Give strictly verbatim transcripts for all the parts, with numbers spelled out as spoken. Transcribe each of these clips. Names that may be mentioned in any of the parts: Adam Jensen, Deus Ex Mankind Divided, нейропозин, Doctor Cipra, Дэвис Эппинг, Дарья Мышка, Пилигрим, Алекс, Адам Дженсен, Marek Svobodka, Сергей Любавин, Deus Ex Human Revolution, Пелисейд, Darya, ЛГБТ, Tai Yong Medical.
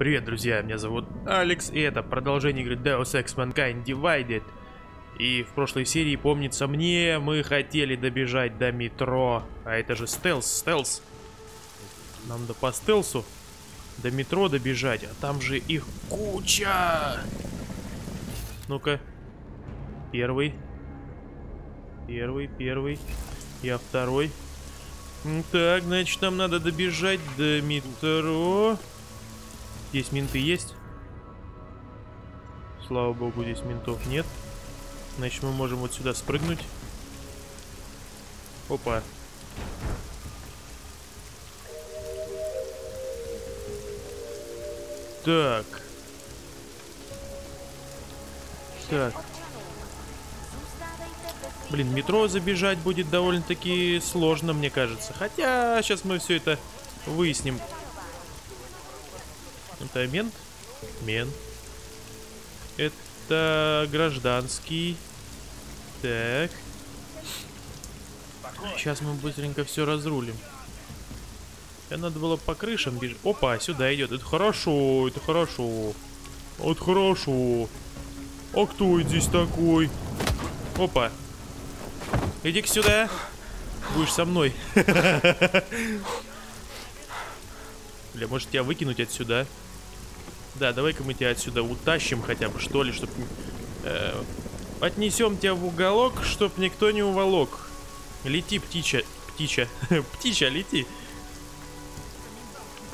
Привет, друзья, меня зовут Алекс, и это продолжение игры Deus Ex Mankind Divided. И в прошлой серии, помнится мне, мы хотели добежать до метро. А это же стелс, стелс. Нам надо по стелсу до метро добежать, а там же их куча. Ну-ка. Первый. Первый, первый. Я второй. Так, значит, нам надо добежать до метро. Здесь менты есть. Слава богу, здесь ментов нет. Значит, мы можем вот сюда спрыгнуть. Опа. Так. Так. Блин, в метро забежать будет довольно-таки сложно, мне кажется. Хотя сейчас мы все это выясним. Это мент? Мент. Это гражданский. Так. Сейчас мы быстренько все разрулим. Надо было по крышам бежать. Опа, сюда идет. Это хорошо, это хорошо. Вот хорошо. А кто здесь такой? Опа. Иди-ка сюда. Будешь со мной. Бля, может тебя выкинуть отсюда? Да, давай-ка мы тебя отсюда утащим хотя бы, что ли, чтобы... Э, отнесем тебя в уголок, чтоб никто не уволок. Лети, птича. Птича. Птича, лети.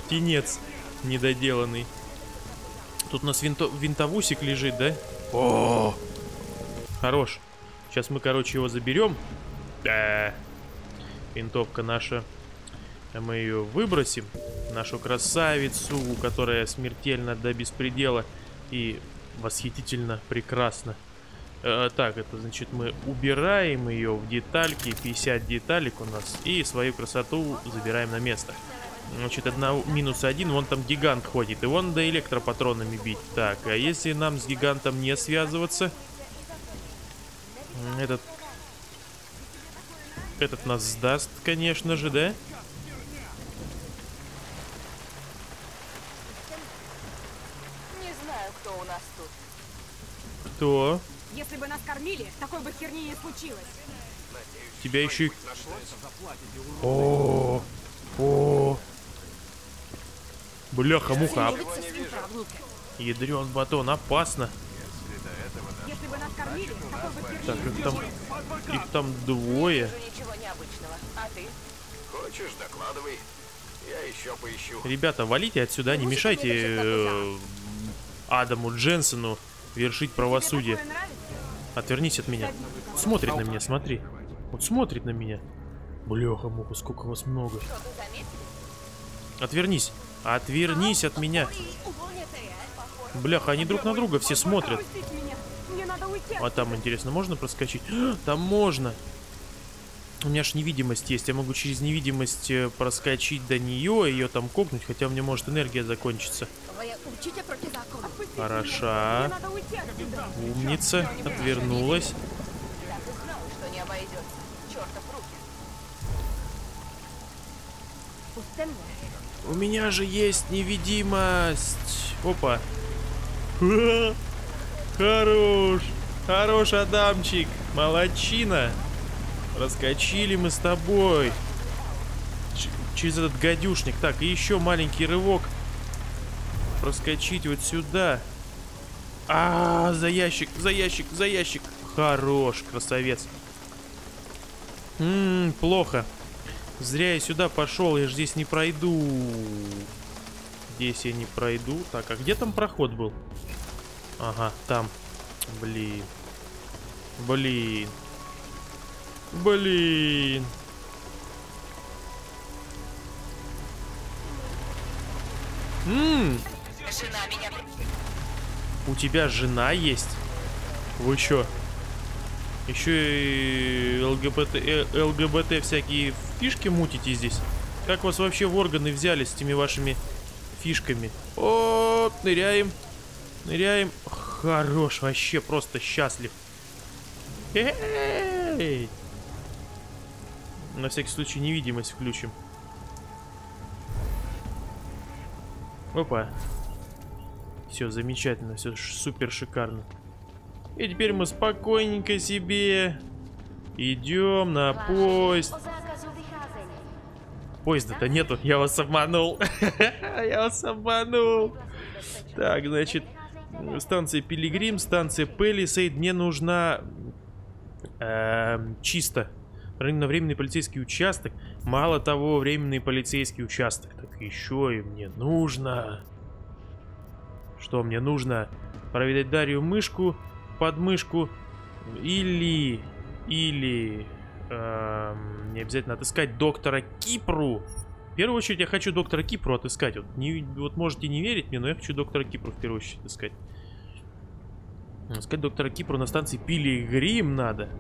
Птенец недоделанный. Тут у нас винто... винтовусик лежит, да? О! Хорош. Сейчас мы, короче, его заберем. Да. Винтовка наша. Мы ее выбросим. Нашу красавицу, которая смертельно до беспредела и восхитительно прекрасна. Э, так, это значит, мы убираем ее в детальки. пятьдесят деталек у нас. И свою красоту забираем на место. Значит, одна, минус один. Вон там гигант ходит. И вон до электропатронами бить. Так, а если нам с гигантом не связываться? Этот... Этот нас сдаст, конечно же, да? Кто? Если бы нас кормили, такой бы херни не случилось. Тебя еще и... О, о, бляха, муха. Ядрен батон, опасно. Если бы нас кормили, такой бы херни. Так, их там, их там двое. Хочешь, докладывай. Я еще поищу. Ребята, валите отсюда, не мешайте Адаму Дженсену вершить правосудие. Отвернись от меня. Смотрит на меня, смотри. Вот смотрит на меня. Бляха, муха, сколько вас много. Отвернись. Отвернись от меня. Бляха, они друг на друга все смотрят. А там, интересно, можно проскочить? Там можно. У меня ж невидимость есть. Я могу через невидимость проскочить до нее, ее там копнуть, хотя у меня может энергия закончиться. Хороша. Умница. Отвернулась. У меня же есть невидимость. Опа. Хорош. Хорош, Адамчик. Молодчина. Раскочили мы с тобой. Ч- через этот гадюшник. Так, и еще маленький рывок. Проскочить вот сюда. А, -а, а, за ящик, за ящик, за ящик. Хорош, красавец. Ммм, плохо. Зря я сюда пошел, я же здесь не пройду. Здесь я не пройду. Так, а где там проход был? Ага, там. Блин. Блин. Блин. Ммм. Меня... У тебя жена есть? Вы чё? Еще и ЛГБТ, ЛГБТ всякие фишки мутите здесь? Как вас вообще в органы взяли с этими вашими фишками? О, ныряем. Ныряем. Хорош, вообще просто счастлив. Эй! На всякий случай невидимость включим. Опа. Все замечательно, все супер шикарно. И теперь мы спокойненько себе идем на поезд. Поезда-то нету, я вас обманул. Я вас обманул. Так, значит, станция Пилигрим, станция Пелисейд. Мне нужна э, чисто. Временный полицейский участок. Мало того, временный полицейский участок. Так еще и мне нужно... Что мне нужно? Проведать Дарью мышку, подмышку. Или... Или... Эм, не обязательно отыскать доктора Кипру. В первую очередь я хочу доктора Кипру отыскать. Вот, не, вот можете не верить мне, но я хочу доктора Кипру в первую очередь отыскать. Искать доктора Кипру на станции Пилигрим надо.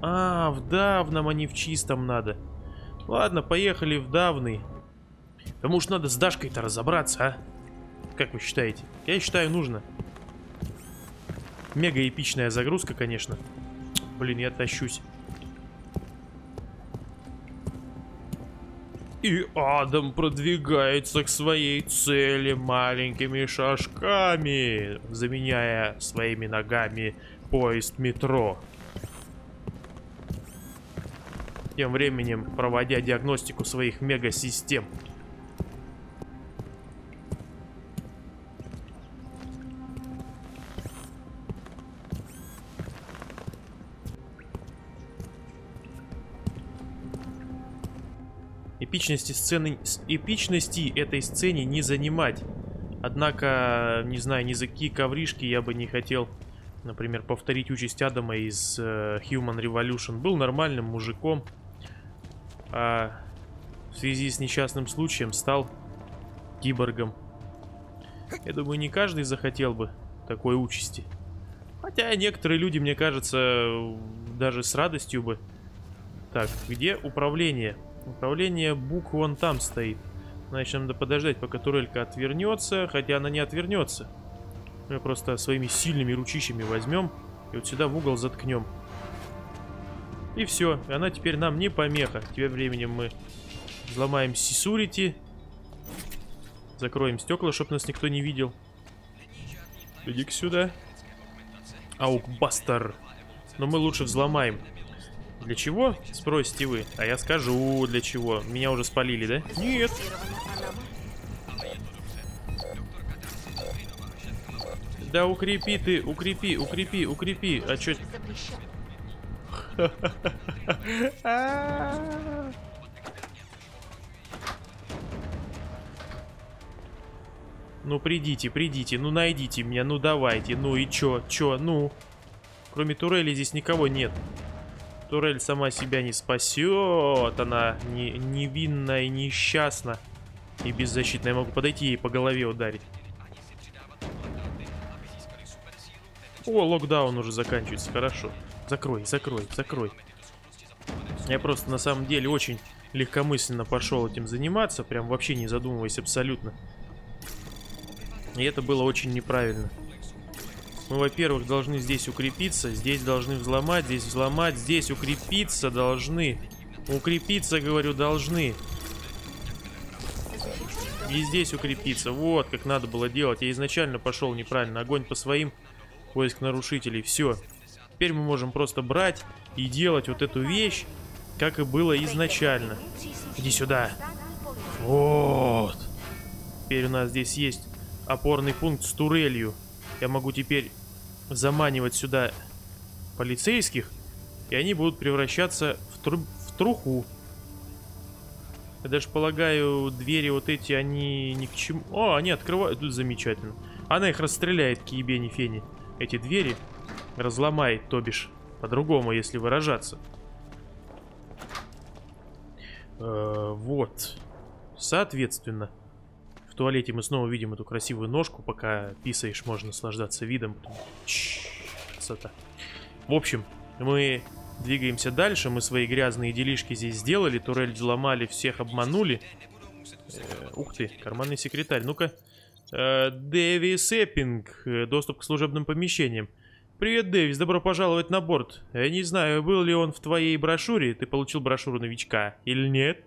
А, в Давном, а не в Чистом надо. Ладно, поехали в Давный. Потому что надо с Дашкой-то разобраться, а? Как вы считаете? Я считаю, нужно. Мега эпичная загрузка, конечно. Блин, я тащусь. И Адам продвигается к своей цели маленькими шажками, заменяя своими ногами поезд метро. Тем временем проводя диагностику своих мега-систем. Эпичности сцены, эпичности этой сцене не занимать. Однако, не знаю, ни за какие ковришки я бы не хотел, например, повторить участь Адама из э, Human Revolution. Был нормальным мужиком, а в связи с несчастным случаем стал киборгом. Я думаю, не каждый захотел бы такой участи. Хотя некоторые люди, мне кажется, даже с радостью бы. Так, где управление? Управление бук вон там стоит. Значит, надо подождать, пока турелька отвернется. Хотя она не отвернется. Мы просто своими сильными ручищами возьмем и вот сюда в угол заткнем. И все. И она теперь нам не помеха. Тем временем мы взломаем security. Закроем стекла, чтобы нас никто не видел. Иди-ка сюда. Аукбастер. Но мы лучше взломаем. Для чего? Спросите вы. А я скажу, для чего. Меня уже спалили, да? Нет. Да укрепи ты, укрепи, укрепи, укрепи. А чё... Ну придите, придите, ну найдите меня, ну давайте, ну и чё, чё, ну. Кроме турели здесь никого нет. Турель сама себя не спасет. Она не, невинна и несчастна. И беззащитна. Я могу подойти и по голове ударить. О, локдаун уже заканчивается. Хорошо. Закрой, закрой, закрой. Я просто на самом деле очень легкомысленно пошел этим заниматься. Прям вообще не задумываясь абсолютно. И это было очень неправильно. Мы, во-первых, должны здесь укрепиться, здесь должны взломать, здесь взломать, здесь укрепиться должны. Укрепиться, говорю, должны. И здесь укрепиться. Вот, как надо было делать. Я изначально пошел неправильно. Огонь по своим, поиск нарушителей. Все. Теперь мы можем просто брать и делать вот эту вещь, как и было изначально. Иди сюда. Вот. Теперь у нас здесь есть опорный пункт с турелью. Я могу теперь заманивать сюда полицейских, и они будут превращаться в, тру в труху. Я даже полагаю, двери вот эти, они ни к чему... О, они открывают... Тут замечательно. Она их расстреляет, к ебени фени. Эти двери разломает, то бишь, по-другому, если выражаться. Э-э- вот. Соответственно. В туалете мы снова видим эту красивую ножку. Пока писаешь, можно наслаждаться видом. Чш, красота. В общем, мы двигаемся дальше. Мы свои грязные делишки здесь сделали. Турель взломали, всех обманули. Э, ух ты, карманный секретарь. Ну-ка. Э, Дэвис Эппинг. Доступ к служебным помещениям. Привет, Дэвис. Добро пожаловать на борт. Я не знаю, был ли он в твоей брошюре. Ты получил брошюру новичка или нет?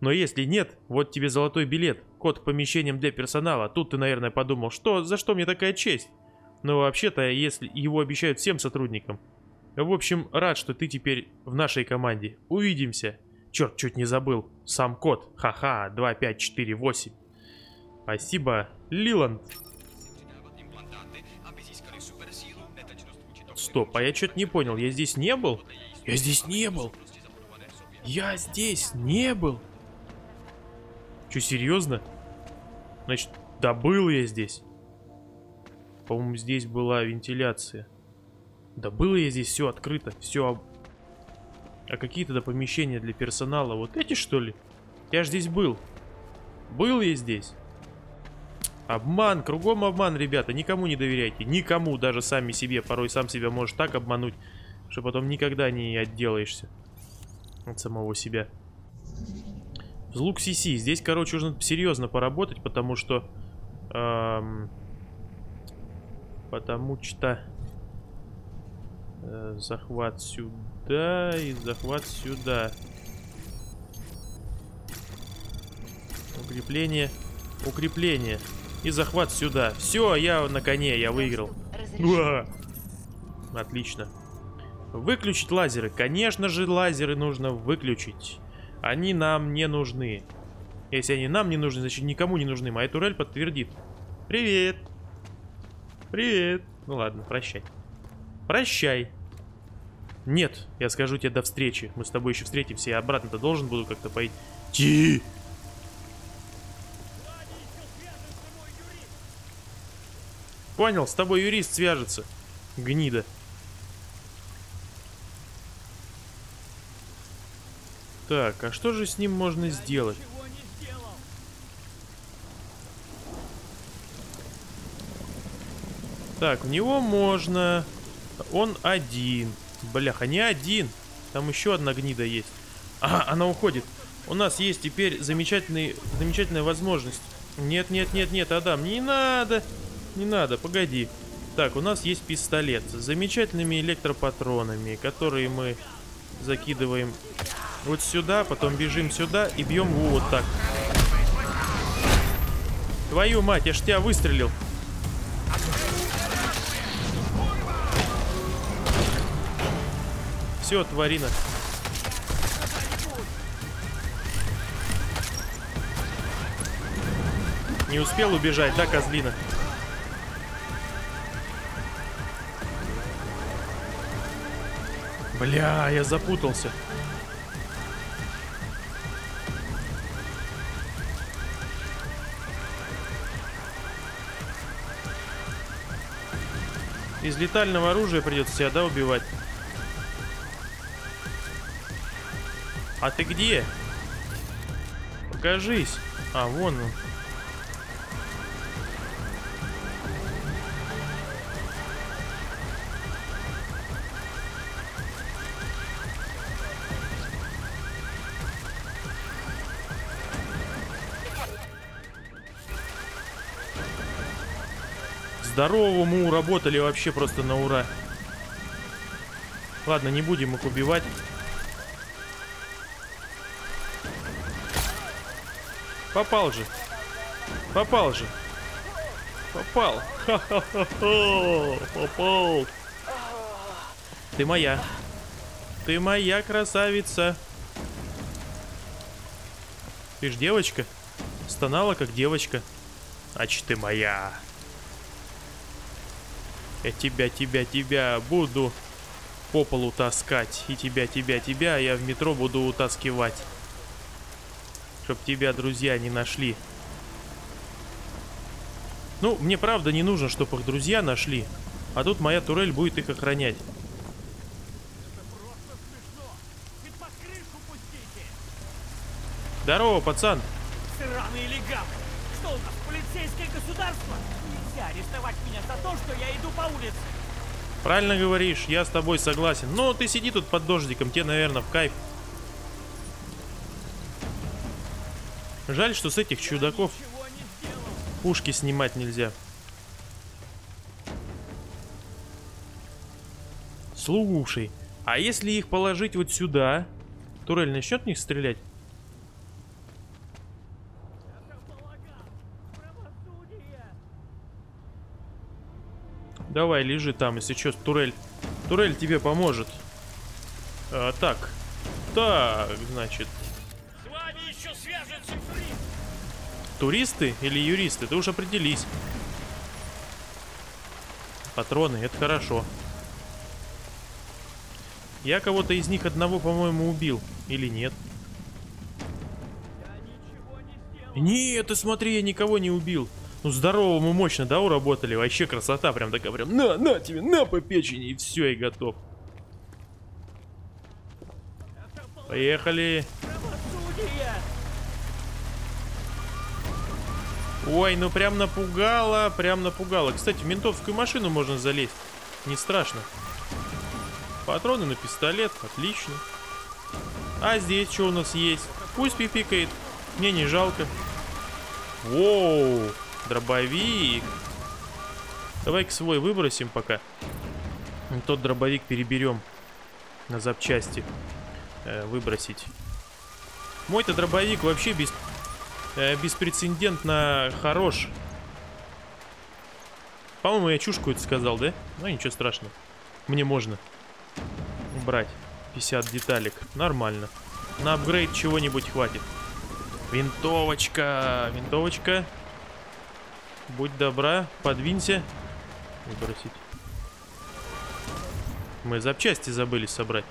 Но если нет, вот тебе золотой билет. Код помещением для персонала. Тут ты, наверное, подумал, что за что мне такая честь? Но вообще-то, если его обещают всем сотрудникам. В общем, рад, что ты теперь в нашей команде. Увидимся. Черт, чуть не забыл. Сам код. Ха-ха, два пять четыре восемь. Спасибо, Лиланд. Стоп, а я что-то не понял. Я здесь не был? Я здесь не был. Я здесь не был. Че, серьезно? Значит, да был я здесь. По-моему, здесь была вентиляция. Да было я здесь, все открыто, все. А какие-то да помещения для персонала, вот эти что ли? Я ж здесь был. Был я здесь. Обман, кругом обман, ребята, никому не доверяйте. Никому, даже сами себе. Порой сам себя можешь так обмануть, что потом никогда не отделаешься от самого себя. Взлук си си. Здесь, короче, нужно серьезно поработать, потому что... Эм, потому что... Э, захват сюда и захват сюда. Укрепление. Укрепление. И захват сюда. Все, я на коне, я выиграл. Уа! Отлично. Выключить лазеры. Конечно же, лазеры нужно выключить. Они нам не нужны. Если они нам не нужны, значит никому не нужны. Моя турель подтвердит. Привет. Привет. Ну ладно, прощай. Прощай. Нет, я скажу тебе до встречи. Мы с тобой еще встретимся. Я обратно-то должен буду как-то пойти. Понял, с тобой юрист свяжется. Гнида. Так, а что же с ним можно сделать? Так, в него можно... Он один. Бляха, не один. Там еще одна гнида есть. А, она уходит. У нас есть теперь замечательный, замечательная возможность. Нет, нет, нет, нет, Адам, не надо. Не надо, погоди. Так, у нас есть пистолет с замечательными электропатронами, которые мы закидываем... Вот сюда, потом бежим сюда и бьем его вот так. Твою мать, я ж тебя выстрелил. Все, тварина. Не успел убежать, да, козлина? Бля, я запутался. Из летального оружия придется себя, да, убивать? А ты где? Покажись. А, вон он. Здорово, мы уработали вообще просто на ура. Ладно, не будем их убивать. Попал же. Попал же. Попал. Ха-ха-ха-ха. Попал. Ты моя. Ты моя красавица. Ты ж девочка. Стонала как девочка. А че ты моя? Я тебя, тебя, тебя буду по полу таскать. И тебя, тебя, тебя я в метро буду утаскивать. Чтоб тебя друзья не нашли. Ну, мне правда не нужно, чтоб их друзья нашли. А тут моя турель будет их охранять. Здорово, пацан. Сраные легавы. Что у нас, полицейское государство? Арестовать меня за то, что я иду по улице. Правильно говоришь, я с тобой согласен. Но ты сиди тут под дождиком, тебе, наверное, в кайф. Жаль, что с этих чудаков пушки снимать нельзя. Слушай, а если их положить вот сюда, турель начнет в них стрелять? Давай, лежи там, если что, турель. Турель тебе поможет. А, так. Так, значит. С вами еще свяжется фриз. Туристы или юристы? Ты уж определись. Патроны, это хорошо. Я кого-то из них одного, по-моему, убил. Или нет? Нет, ты смотри, я никого не убил. Ну, здорово, мы мощно, да, уработали? Вообще красота, прям такая, прям, на, на тебе, на по печени, и все, и готов. Поехали. Ой, ну прям напугало, прям напугало. Кстати, в ментовскую машину можно залезть. Не страшно. Патроны на пистолет, отлично. А здесь что у нас есть? Пусть пипикает, мне не жалко. Воу, дробовик. Давай-ка свой выбросим пока. Тот дробовик переберем на запчасти. Э, выбросить. Мой-то дробовик вообще без, э, беспрецедентно хорош. По-моему, я чушку это сказал, да? Ну, ничего страшного. Мне можно убрать пятьдесят деталек. Нормально. На апгрейд чего-нибудь хватит. Винтовочка, винтовочка. Будь добра, подвинься. Выбросить. Мы запчасти забыли собрать.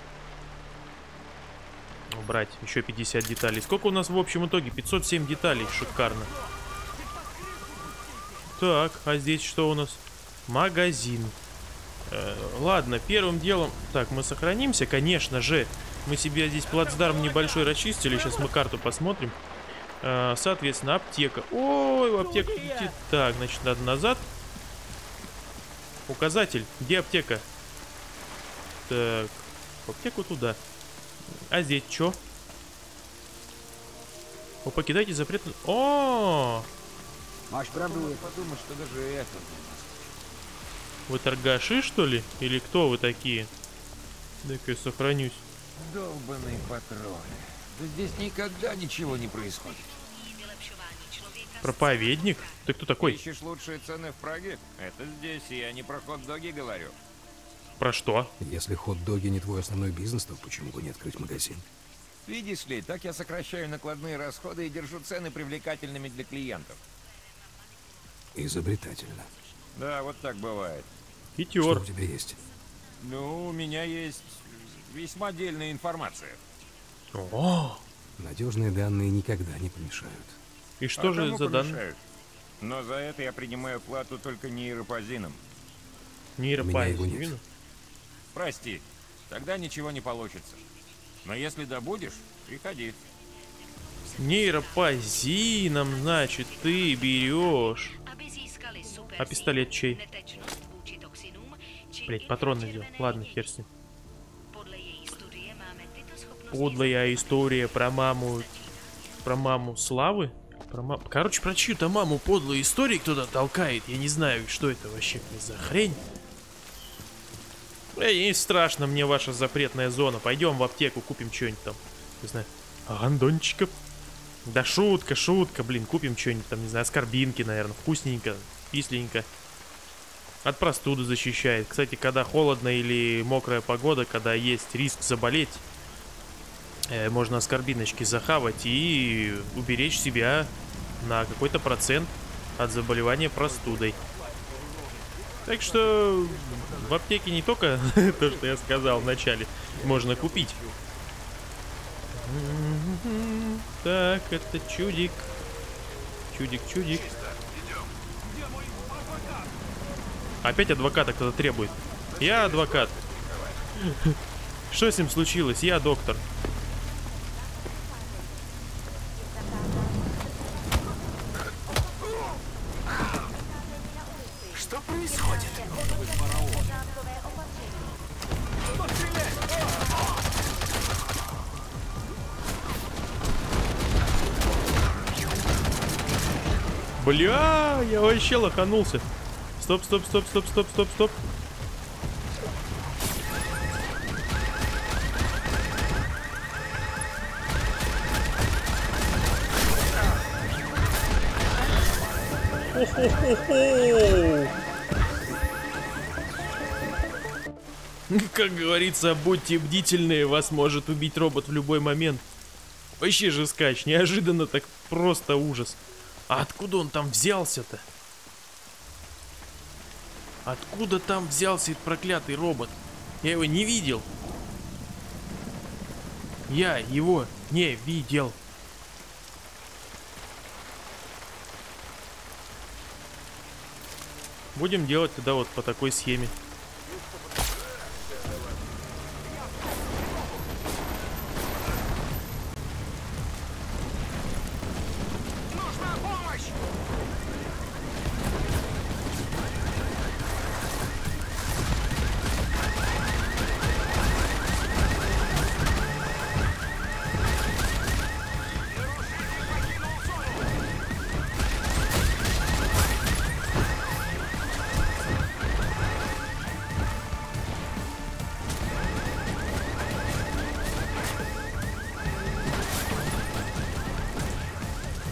Убрать еще пятьдесят деталей. Сколько у нас в общем итоге? пятьсот семь деталей, шикарно. Так, а здесь что у нас? Магазин. Э, ладно, первым делом... Так, мы сохранимся, конечно же. Мы себе здесь плацдарм небольшой расчистили. Сейчас мы карту посмотрим. Соответственно, аптека. Ой, аптека летит. Так, значит, надо назад. Указатель. Где аптека? Так, аптеку туда. А здесь что? О, покидайте запрет. О! Маш, правда, вы подумали, что даже это. Вы торгаши, что ли? Или кто вы такие? Дай-ка я сохранюсь. Долбаные патроны. Да здесь никогда ничего не происходит. Проповедник? Ты кто такой? Ты ищешь лучшие цены в Праге? Это здесь, я не про хот-доги говорю. Про что? Если хот-доги не твой основной бизнес, то почему бы не открыть магазин? Видишь ли, так я сокращаю накладные расходы и держу цены привлекательными для клиентов. Изобретательно. Да, вот так бывает. Хитёр. Что у тебя есть? Ну, у меня есть весьма дельная информация. О! Надежные данные никогда не помешают. И что а же за данные? Но за это я принимаю плату только нейропозином. Нейропозин? Прости, тогда ничего не получится. Но если добудешь, приходи. Нейропозином, значит, ты берешь. А пистолет чей? Блять, патрон надел. Ладно, хер с ним. Подлая история про маму, про маму Славы, про мам... короче, про чью-то маму подлые истории кто-то толкает, я не знаю, что это вообще за хрень. Эй, не страшно мне ваша запретная зона, пойдем в аптеку, купим что-нибудь там, не знаю, гандончиков. Да шутка, шутка, блин, купим что-нибудь там, не знаю, скорбинки, наверное, вкусненько, кисленько. От простуды защищает, кстати, когда холодно или мокрая погода, когда есть риск заболеть. Можно аскорбиночки захавать и уберечь себя на какой-то процент от заболевания простудой. Так что в аптеке не только то, что я сказал в начале, можно купить. Так, это чудик. Чудик, чудик. Опять адвоката кто-то требует. Я адвокат. Что с ним случилось? Я доктор. Бля, я вообще лоханулся. Стоп, стоп, стоп, стоп, стоп, стоп, стоп. Хо-хо-хо-хо. Как говорится, будьте бдительны, вас может убить робот в любой момент. Вообще же скач, неожиданно так просто ужас. А откуда он там взялся-то? Откуда там взялся этот проклятый робот? Я его не видел. Я его не видел. Будем делать тогда вот по такой схеме.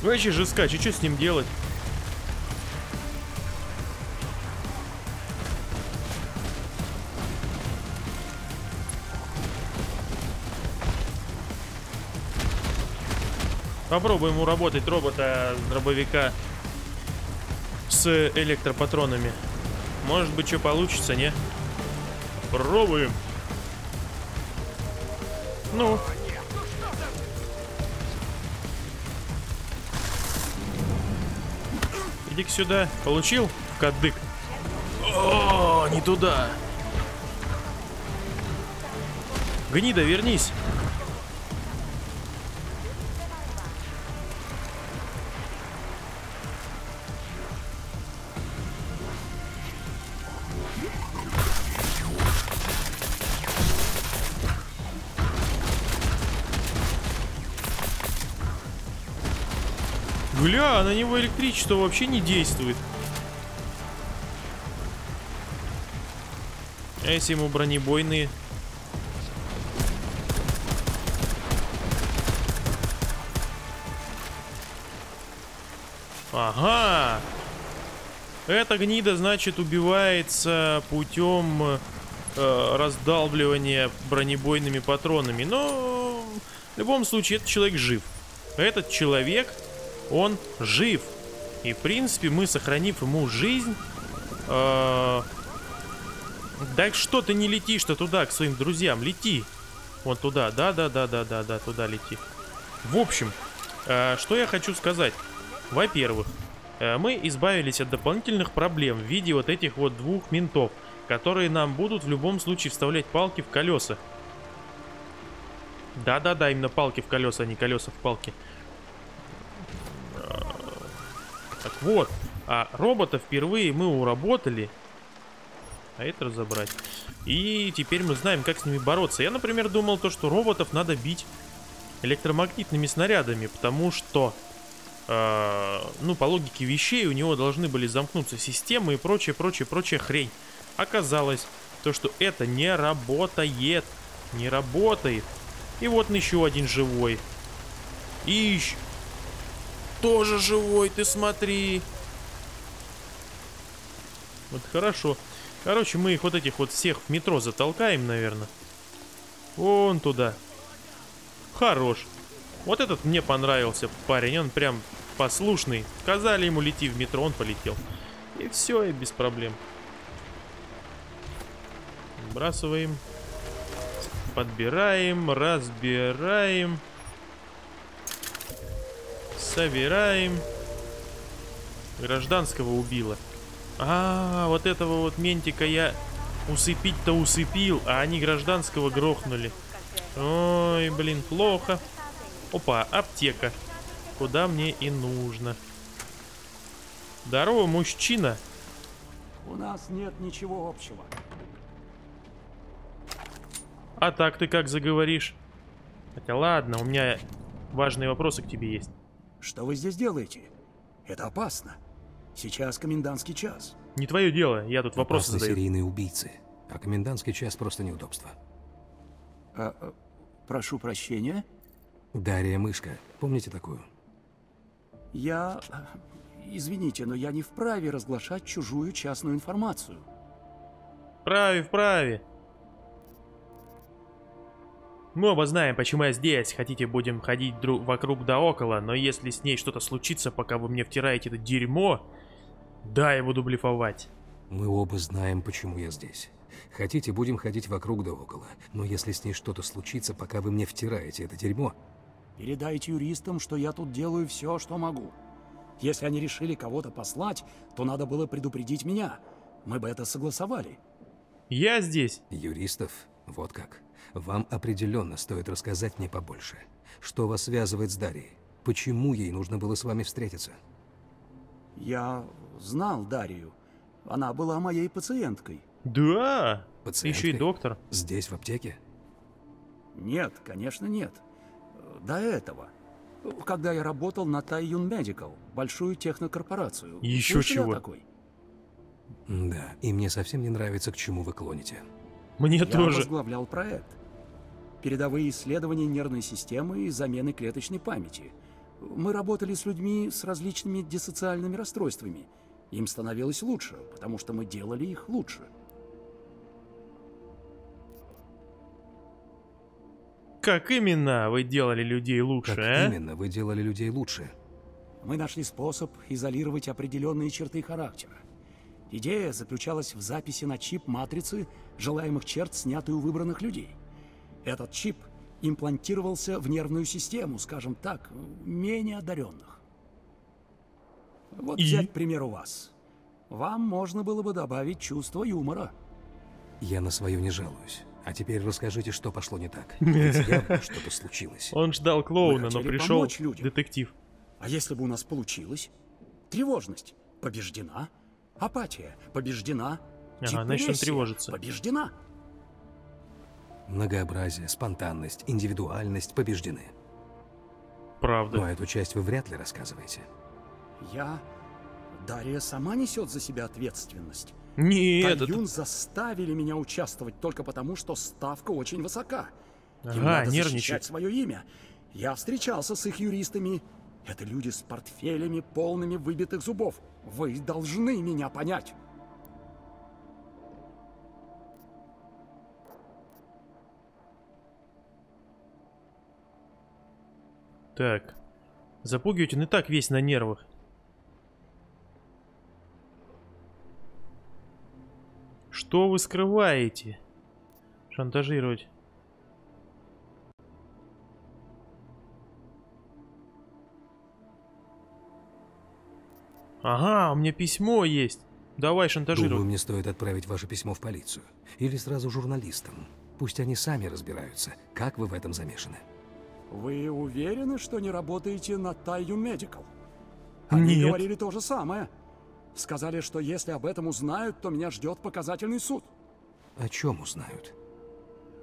Вообще же скач, и что с ним делать? Попробуем уработать робота дробовика с электропатронами. Может быть, что получится, не? Пробуем. Ну. Иди сюда. Получил? Кадык. О, не туда. Гнида, вернись. Бля, на него электричество вообще не действует. А если ему бронебойные? Ага. Эта гнида, значит, убивается путем э, раздалбливания бронебойными патронами. Но в любом случае этот человек жив. Этот человек... Он жив. И в принципе мы, сохранив ему жизнь... Э, да что ты не летишь-то туда, к своим друзьям? Лети. Вон туда. Да-да-да-да-да-да, туда лети. В общем, э, что я хочу сказать. Во-первых, э, мы избавились от дополнительных проблем в виде вот этих вот двух ментов, которые нам будут в любом случае вставлять палки в колеса. Да-да-да, именно палки в колеса, а не колеса в палки. Так вот, а робота впервые мы уработали. А это разобрать. И теперь мы знаем, как с ними бороться. Я, например, думал то, что роботов надо бить электромагнитными снарядами, потому что, э, ну, по логике вещей у него должны были замкнуться системы и прочее, прочее, прочее хрень. Оказалось, то, что это не работает. Не работает. И вот еще один живой. И еще... Тоже живой, ты смотри. Вот хорошо. Короче, мы их вот этих вот всех в метро затолкаем, наверное. Вон туда. Хорош. Вот этот мне понравился парень. Он прям послушный. Сказали ему лети в метро, он полетел. И все, и без проблем. Сбрасываем. Подбираем, разбираем. Собираем. Гражданского убило. А, вот этого вот ментика я усыпить-то усыпил, а они гражданского грохнули. Ой, блин, плохо. Опа, аптека. Куда мне и нужно. Здорово, мужчина. У нас нет ничего общего. А так ты как заговоришь? Хотя ладно, у меня важные вопросы к тебе есть. Что вы здесь делаете? Это опасно. Сейчас комендантский час. Не твое дело, я тут вопросы задаю. Серийные убийцы, а комендантский час просто неудобство. А, а, прошу прощения? Дарья Мышка, помните такую? Я... Извините, но я не вправе разглашать чужую частную информацию. Вправе, вправе. Мы оба знаем, почему я здесь. Хотите, будем ходить друг вокруг да около, но если с ней что-то случится, пока вы мне втираете это дерьмо, да, я буду блефовать. Мы оба знаем, почему я здесь. Хотите, будем ходить вокруг да около, но если с ней что-то случится, пока вы мне втираете это дерьмо... Передайте юристам, что я тут делаю все, что могу. Если они решили кого-то послать, то надо было предупредить меня. Мы бы это согласовали. Я здесь. Юристов? Вот как. Вам определенно стоит рассказать мне побольше. Что вас связывает с Дарьей? Почему ей нужно было с вами встретиться? Я знал Дарью. Она была моей пациенткой. Да? Пациенткой? Еще и доктор. Здесь, в аптеке? Нет, конечно, нет. До этого. Когда я работал на Tai Yong Medical, большую технокорпорацию. Еще чего? Такой? Да, и мне совсем не нравится, к чему вы клоните. Мне я тоже. Я возглавлял проект. Передовые исследования нервной системы и замены клеточной памяти. Мы работали с людьми с различными диссоциальными расстройствами. Им становилось лучше, потому что мы делали их лучше. Как именно вы делали людей лучше, как а? именно вы делали людей лучше? Мы нашли способ изолировать определенные черты характера. Идея заключалась в записи на чип матрицы желаемых черт, снятые у выбранных людей. Этот чип имплантировался в нервную систему, скажем так, менее одаренных. Вот и... взять, к примеру, вас. Вам можно было бы добавить чувство юмора. Я на свою не жалуюсь. А теперь расскажите, что пошло не так. Что-то случилось. Он ждал клоуна, но пришел детектив. А если бы у нас получилось? Тревожность побеждена. Апатия побеждена. Ага, значит, он тревожится. Побеждена. Многообразие, спонтанность, индивидуальность побеждены. Правда. Но эту часть вы вряд ли рассказываете. Я... Дарья сама несет за себя ответственность. Нет, Тай Юн это... заставили меня участвовать только потому, что ставка очень высока. Им ага, надо защищать свое имя. Я встречался с их юристами. Это люди с портфелями, полными выбитых зубов. Вы должны меня понять. Так. Запугивайте, он и так весь на нервах. Что вы скрываете? Шантажировать. Ага, у меня письмо есть. Давай шантажируй. Думаю, мне стоит отправить ваше письмо в полицию. Или сразу журналистам. Пусть они сами разбираются, как вы в этом замешаны. Вы уверены, что не работаете на Tai Yong Medical? Они Нет. говорили то же самое. Сказали, что если об этом узнают, то меня ждет показательный суд. О чем узнают?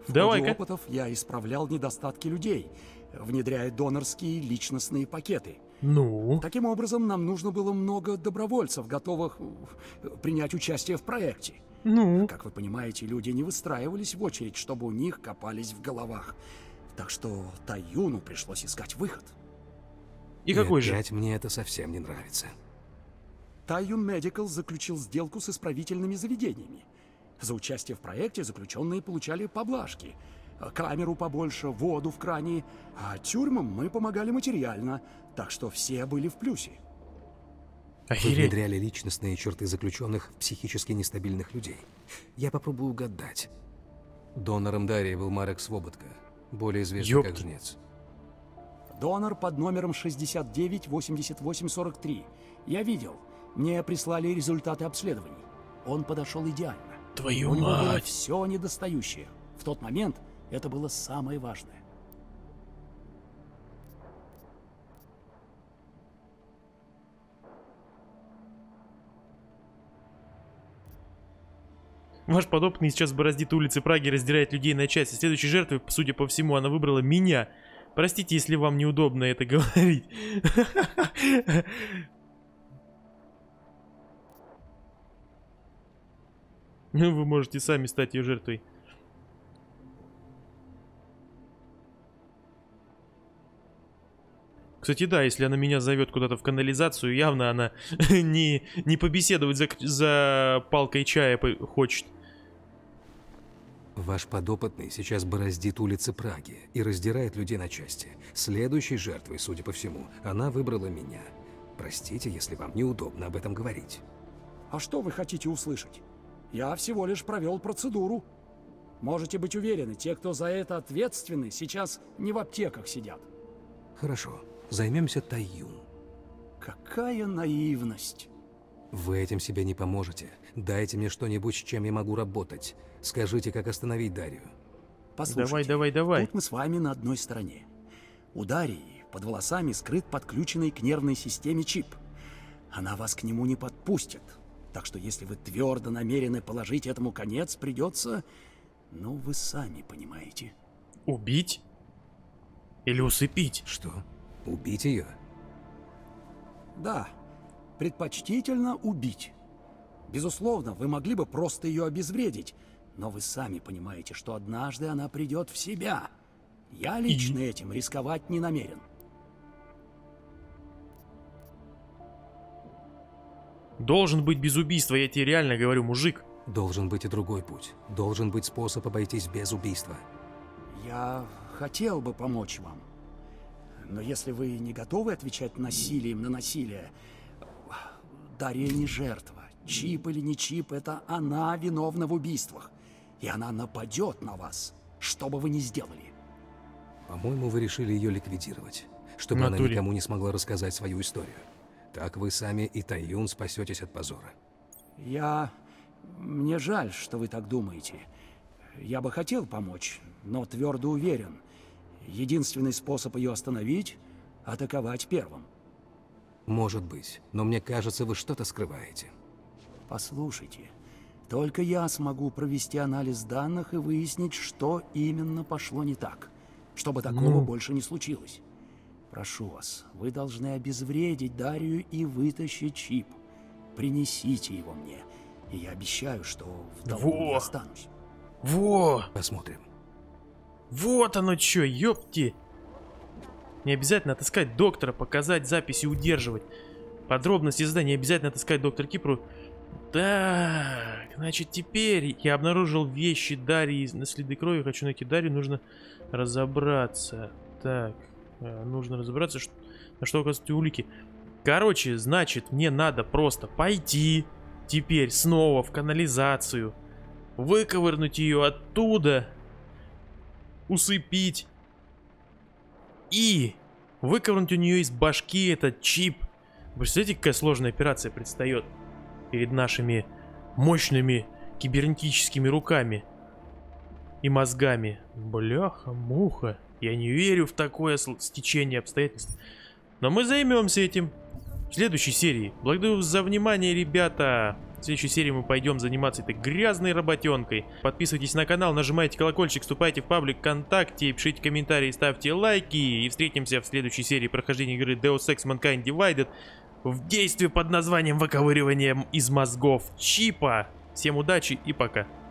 В ходе опытов я исправлял недостатки людей, внедряя донорские личностные пакеты. Ну? Таким образом, нам нужно было много добровольцев, готовых принять участие в проекте. Ну? Как вы понимаете, люди не выстраивались в очередь, чтобы у них копались в головах. Так что Tai Юну пришлось искать выход. И какой же? Мне это совсем не нравится. Tai Yong Medical заключил сделку с исправительными заведениями. За участие в проекте заключенные получали поблажки. Камеру побольше, воду в кране. А тюрьмам мы помогали материально, так что все были в плюсе. Вы внедряли личностные черты заключенных в психически нестабильных людей. Я попробую угадать. Донором Дарьи был Марек Свободка, более известный Ёпта. как Жнец. Донор под номером шестьдесят девять восемьдесят восемь сорок три. Я видел. Мне прислали результаты обследований. Он подошел идеально. Твою мать! У него было все недостающее. В тот момент это было самое важное. Ваш подопытный сейчас бороздит улицы Праги, раздирает людей на части. Следующей жертвой, судя по всему, она выбрала меня. Простите, если вам неудобно это говорить. Вы можете сами стать ее жертвой. Кстати, да, если она меня зовет куда-то в канализацию, явно она не, не побеседовать за, за палкой чая хочет. Ваш подопытный сейчас бороздит улицы Праги и раздирает людей на части. Следующей жертвой, судя по всему, она выбрала меня. Простите, если вам неудобно об этом говорить. А что вы хотите услышать? Я всего лишь провел процедуру. Можете быть уверены, те, кто за это ответственны, сейчас не в аптеках сидят. Хорошо, займемся Тай Юн. Какая наивность. Вы этим себе не поможете. Дайте мне что-нибудь, с чем я могу работать. Скажите, как остановить Дарью. Послушайте, давай, давай, давай. Тут мы с вами на одной стороне. У Дарьи под волосами скрыт подключенный к нервной системе чип. Она вас к нему не подпустит. Так что если вы твердо намерены положить этому конец, придется... Ну, вы сами понимаете. Убить? Или усыпить? Что? Убить ее? Да. Предпочтительно убить. Безусловно, вы могли бы просто ее обезвредить, но вы сами понимаете, что однажды она придет в себя. Я лично И... этим рисковать не намерен. Должен быть без убийства, я тебе реально говорю, мужик. Должен быть и другой путь. Должен быть способ обойтись без убийства. Я хотел бы помочь вам. Но если вы не готовы отвечать насилием на насилие... Дарья не жертва. Чип или не чип, это она виновна в убийствах. И она нападет на вас, что бы вы ни сделали. По-моему, вы решили ее ликвидировать, чтобы Натуре. она никому не смогла рассказать свою историю. Так вы сами и Тай Юн спасетесь от позора. Я... Мне жаль, что вы так думаете. Я бы хотел помочь, но твердо уверен. Единственный способ ее остановить — атаковать первым. Может быть, но мне кажется, вы что-то скрываете. Послушайте, только я смогу провести анализ данных и выяснить, что именно пошло не так, чтобы такого ну... больше не случилось. Прошу вас, вы должны обезвредить Дарью и вытащить чип. Принесите его мне, и я обещаю, что в долгу не останусь. Во! Посмотрим. Вот оно чё, ёпти! Не обязательно отыскать доктора, показать запись и удерживать. Подробности задания не обязательно отыскать доктора Кипру. Так, значит теперь я обнаружил вещи Дарьи на следы крови. Хочу найти Дарью, нужно разобраться. Так, нужно разобраться, что, на что оказываются улики. Короче, значит, мне надо просто пойти теперь снова в канализацию, выковырнуть ее оттуда, усыпить и выковырнуть у нее из башки этот чип. Представляете, какая сложная операция предстает перед нашими мощными кибернетическими руками и мозгами. Бляха-муха. Я не верю в такое стечение обстоятельств. Но мы займемся этим в следующей серии. Благодарю за внимание, ребята. В следующей серии мы пойдем заниматься этой грязной работенкой. Подписывайтесь на канал, нажимайте колокольчик, вступайте в паблик ВКонтакте, пишите комментарии, ставьте лайки. И встретимся в следующей серии прохождения игры Deus Ex Mankind Divided в действии под названием «Выковыривание из мозгов чипа». Всем удачи и пока.